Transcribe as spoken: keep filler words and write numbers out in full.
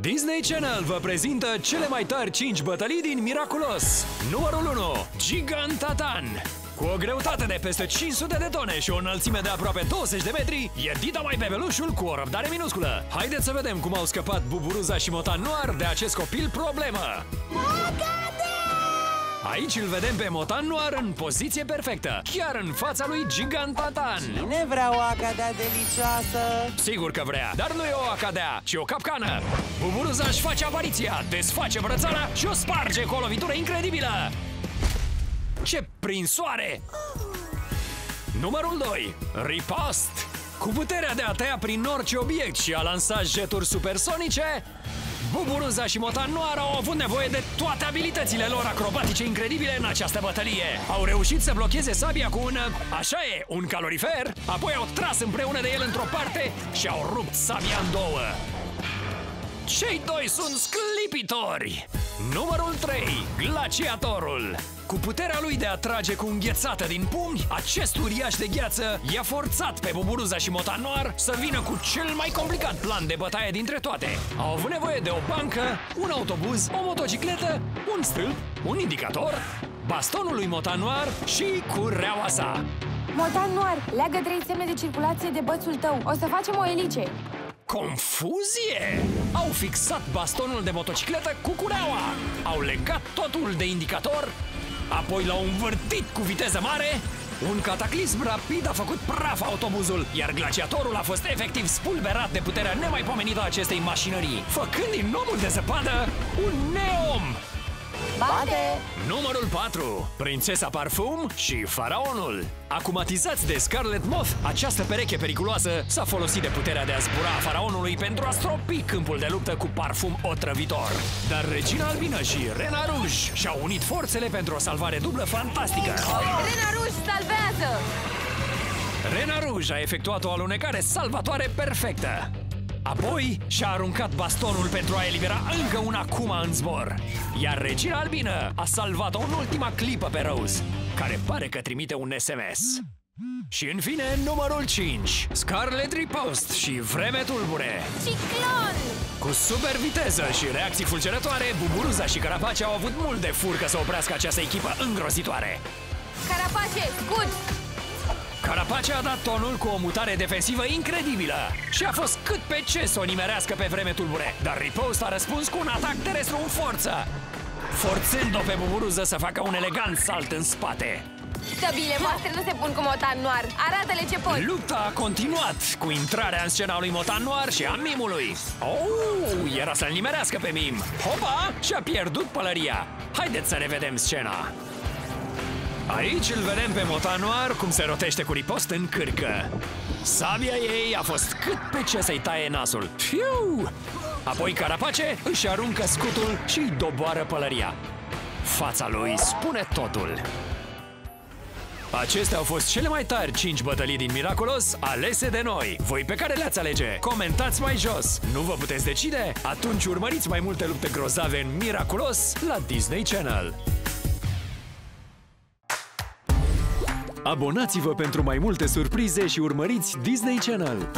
Disney Channel vă prezintă cele mai tari cinci bătălii din Miraculos. Numărul unu. Gigantitan. Cu o greutate de peste cinci sute de tone și o înălțime de aproape douăzeci de metri, e dita mai bebelușul cu o răbdare minusculă. Haideți să vedem cum au scăpat Buburuză și Motan Noir de acest copil problemă. Aici îl vedem pe Motan Noir în poziție perfectă, chiar în fața lui Gigantitan. Cine vrea o acadea delicioasă? Sigur că vrea, dar nu e o acadea, ci o capcană. Buburuză își face apariția, desface brățara și o sparge cu o lovitură incredibilă. Ce prinsoare! Numărul doi. Ripost. Cu puterea de a tăia prin orice obiect și a lansa jeturi supersonice, Buburuză și Motan Noir au avut nevoie de toate abilitățile lor acrobatice incredibile în această bătălie. Au reușit să blocheze sabia cu un, așa e, un calorifer, apoi au tras împreună de el într-o parte și au rupt sabia în două. Cei doi sunt sclipitori! Numărul trei. Glaciatorul. Cu puterea lui de a trage cu înghețată din pumni, acest uriaș de gheață i-a forțat pe Buburuză și Motan Noir să vină cu cel mai complicat plan de bătaie dintre toate. Au avut nevoie de o bancă, un autobuz, o motocicletă, un stâlp, un indicator, bastonul lui Motan Noir și cureaua sa. Motan Noir, leagă trei semne de circulație de bățul tău. O să facem o elice. Confuzie! Au fixat bastonul de motocicletă cu cureaua, au legat totul de indicator, apoi l-au învârtit cu viteză mare. Un cataclism rapid a făcut praf autobuzul, iar glaciatorul a fost efectiv spulberat de puterea nemaipomenită a acestei mașinării, făcând din omul de zăpadă un neom! Bate! Numărul patru. Prințesa Parfum și Faraonul. Acumatizați de Scarlet Moth, această pereche periculoasă s-a folosit de puterea de a zbura a Faraonului pentru a stropi câmpul de luptă cu parfum otrăvitor. Dar Regina Albină și Rena Rouge și-au unit forțele pentru o salvare dublă fantastică. Rena Rouge salvează! Rena Rouge a efectuat o alunecare salvatoare perfectă. Apoi și-a aruncat bastonul pentru a elibera încă un acuma în zbor. Iar Regina Albină a salvat-o în ultima clipă pe Rose, care pare că trimite un S M S. Și în fine, numărul cinci. Scarlet Ripost și Vreme Tulbure. Ciclon! Cu super viteză și reacții fulgerătoare, Buburuză și Carapace au avut mult de furcă să oprească această echipă îngrozitoare. Carapace, scut! Carapace a dat tonul cu o mutare defensivă incredibilă și a fost cât pe ce să o nimerească pe Vreme Tulbure, dar Ripost a răspuns cu un atac terestru în forță, forțând-o pe Buburuză să facă un elegant salt în spate. Stăbile voastre nu se pun cu Motan Noir, arată-le ce poți! Lupta a continuat cu intrarea în scena lui Motan Noir și a Mimului. Oh, era să-l nimerească pe Mim. Hopa! Și-a pierdut pălăria. Haideți să revedem scena. Aici îl vedem pe Motan Noir cum se rotește cu Ripost în cârcă. Sabia ei a fost cât pe ce să-i taie nasul. Fiu! Apoi Carapace își aruncă scutul și îi doboară pălăria. Fața lui spune totul. Acestea au fost cele mai tari cinci bătălii din Miraculos alese de noi. Voi pe care le-ați alege? Comentați mai jos! Nu vă puteți decide? Atunci urmăriți mai multe lupte grozave în Miraculos la Disney Channel. Abonați-vă pentru mai multe surprize și urmăriți Disney Channel!